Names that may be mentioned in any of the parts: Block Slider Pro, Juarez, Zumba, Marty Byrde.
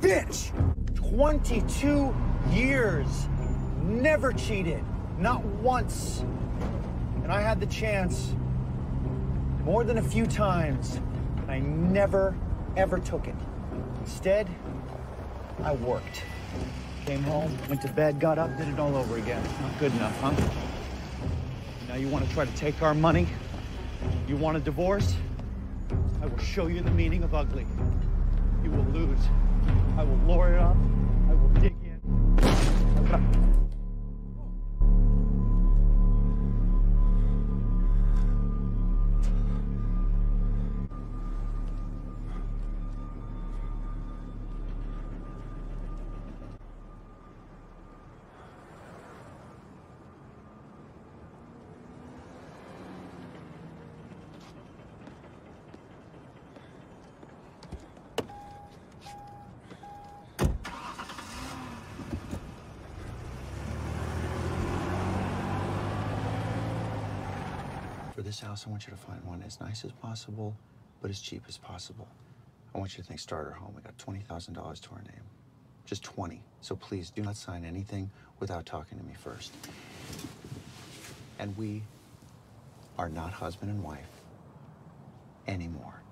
bitch. 22 years, never cheated, not once. And I had the chance more than a few times, and I never, ever took it. Instead, I worked. Came home, went to bed, got up, did it all over again. Not good enough, huh? Now you want to try to take our money? You want a divorce? I will show you the meaning of ugly. You will lose. I will lure it up. I will dig in. For this house, I want you to find one as nice as possible, but as cheap as possible. I want you to think starter home. We got $20,000 to our name. Just 20. So please do not sign anything without talking to me first. And we are not husband and wife anymore.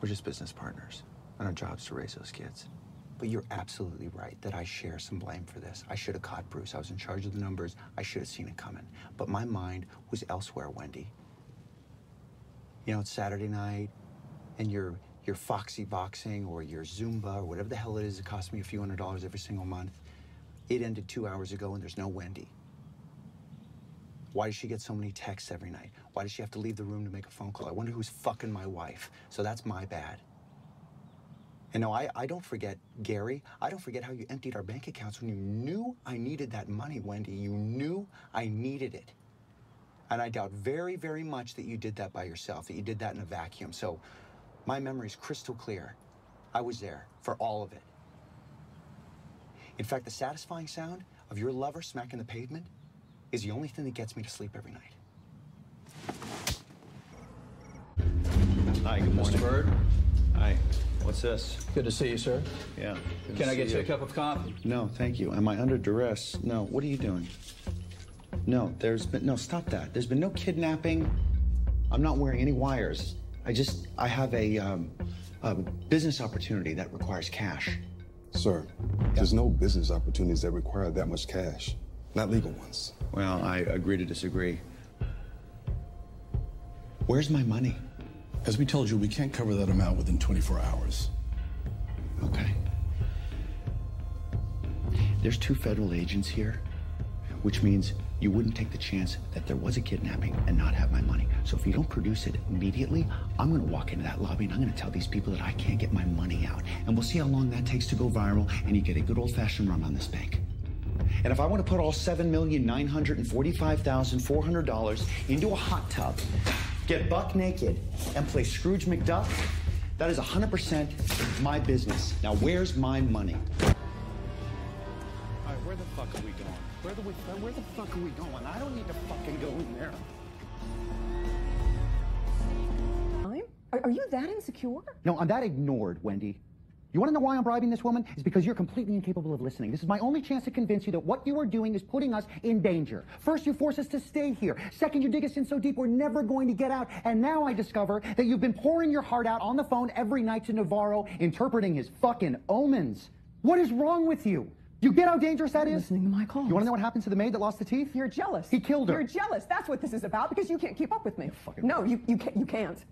We're just business partners on our jobs to raise those kids. But you're absolutely right that I share some blame for this. I should have caught Bruce. I was in charge of the numbers. I should have seen it coming. But my mind was elsewhere, Wendy. You know, it's Saturday night, and you're foxy boxing or your Zumba or whatever the hell it is that costs me a few $100s every single month. It ended 2 hours ago, and there's no Wendy. Why does she get so many texts every night? Why does she have to leave the room to make a phone call? I wonder who's fucking my wife. So that's my bad. And no, I don't forget, Gary, I don't forget how you emptied our bank accounts when you knew I needed that money, Wendy. You knew I needed it. And I doubt very, very much that you did that by yourself, that you did that in a vacuum. So my memory's crystal clear. I was there for all of it. In fact, the satisfying sound of your lover smacking the pavement is the only thing that gets me to sleep every night. Hi, good morning. Mr. Byrde. Hi. What's this? Good to see you, sir. Yeah. Can I get you a cup of coffee? No, thank you. Am I under duress? No. What are you doing? No, stop that. There's been no kidnapping. I'm not wearing any wires. I have a business opportunity that requires cash. Sir, there's no business opportunities that require that much cash. Not legal ones. Well, I agree to disagree. Where's my money? As we told you, we can't cover that amount within 24 hours. Okay. There's 2 federal agents here, which means you wouldn't take the chance that there was a kidnapping and not have my money. So if you don't produce it immediately, I'm going to walk into that lobby and I'm going to tell these people that I can't get my money out. And we'll see how long that takes to go viral, and you get a good old-fashioned run on this bank. And if I want to put all $7,945,400 into a hot tub, get buck naked, and play Scrooge McDuck, that is 100% my business. Now, where's my money? All right, where the fuck are we going? Where the fuck are we going? I don't need to fucking go in there. Are you that insecure? No, I'm that ignored, Wendy. You want to know why I'm bribing this woman? It's because you're completely incapable of listening. This is my only chance to convince you that what you are doing is putting us in danger. First, you force us to stay here. Second, you dig us in so deep we're never going to get out. And now I discover that you've been pouring your heart out on the phone every night to Navarro, interpreting his fucking omens. What is wrong with you? You get how dangerous that is? Listening to my calls. You want to know what happened to the maid that lost the teeth? You're jealous. He killed her. You're jealous. That's what this is about, because you can't keep up with me. No, you can't.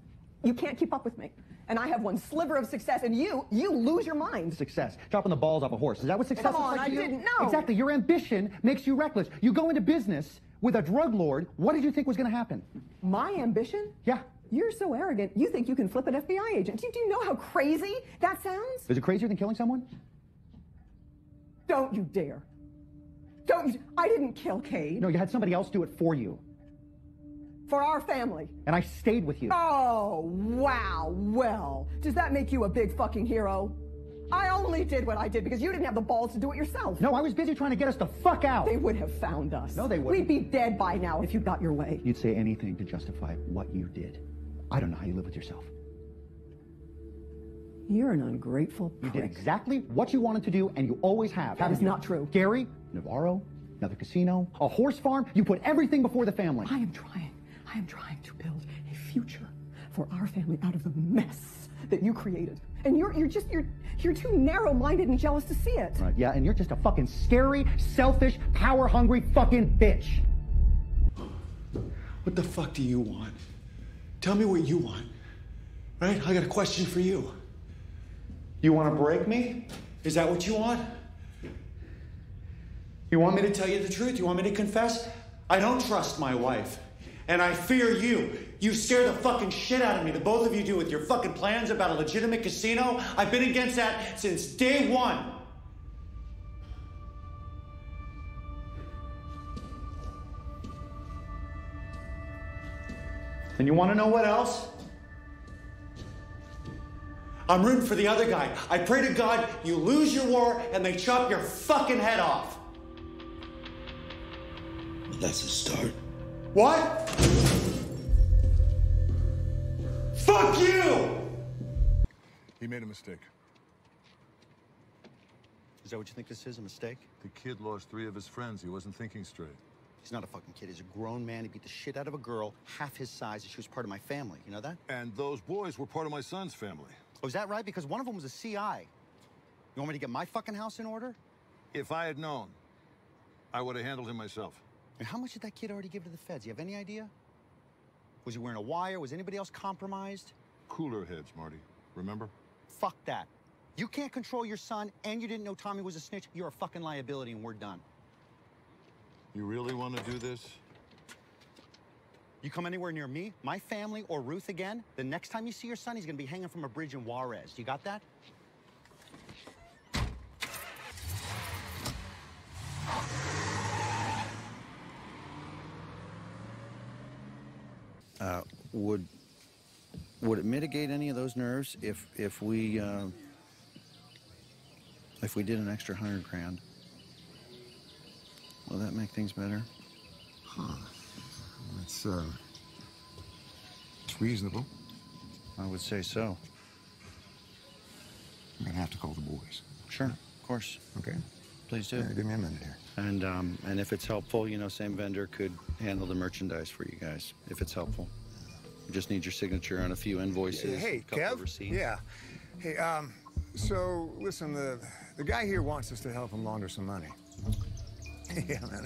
You can't keep up with me. And I have one sliver of success, and you lose your mind. Success. Dropping the balls off a horse. Is that what success is like to you? Come on, I didn't know. Exactly. Your ambition makes you reckless. You go into business with a drug lord. What did you think was going to happen? My ambition? Yeah. You're so arrogant. You think you can flip an FBI agent. Do you know how crazy that sounds? Is it crazier than killing someone? Don't you dare. I didn't kill Cade. No, you had somebody else do it for you. For our family. And I stayed with you. Oh, wow. Well, does that make you a big fucking hero? I only did what I did because you didn't have the balls to do it yourself. No, I was busy trying to get us the fuck out. They would have found us. No, they wouldn't. We'd be dead by now if you got your way. You'd say anything to justify what you did. I don't know how you live with yourself. You're an ungrateful prick. You did exactly what you wanted to do, and you always have. That is not true. Gary, Navarro, another casino, a horse farm. You put everything before the family. I am trying to build a future for our family out of the mess that you created. And you're too narrow-minded and jealous to see it. Right, yeah, and you're just a fucking scary, selfish, power-hungry fucking bitch. What the fuck do you want? Tell me what you want, right? I got a question for you. You want to break me? Is that what you want? You want me to tell you the truth? You want me to confess? I don't trust my wife. And I fear you. You scare the fucking shit out of me, the both of you do, with your fucking plans about a legitimate casino. I've been against that since day one. And you want to know what else? I'm rooting for the other guy. I pray to God you lose your war and they chop your fucking head off. Well, that's a start. What? Fuck you! He made a mistake. Is that what you think this is, a mistake? The kid lost 3 of his friends. He wasn't thinking straight. He's not a fucking kid. He's a grown man. He beat the shit out of a girl half his size, and she was part of my family. You know that? And those boys were part of my son's family. Oh, is that right? Because one of them was a CI. You want me to get my fucking house in order? If I had known, I would have handled him myself. And how much did that kid already give to the feds? You have any idea? Was he wearing a wire? Was anybody else compromised? Cooler heads, Marty. Remember? Fuck that. You can't control your son, and you didn't know Tommy was a snitch. You're a fucking liability, and we're done. You really want to do this? You come anywhere near me, my family, or Ruth again, the next time you see your son, he's going to be hanging from a bridge in Juarez. You got that? Would it mitigate any of those nerves if we did an extra $100 grand? Will that make things better? Huh. It's reasonable. I would say so. I'm gonna have to call the boys. Sure, of course. Okay. Please do. Yeah, give me a minute here. And if it's helpful, you know, same vendor could handle the merchandise for you guys, if it's helpful. We just need your signature on a few invoices. Hey, a couple of receipts. Yeah. Hey, so listen, the guy here wants us to help him launder some money. Yeah, man.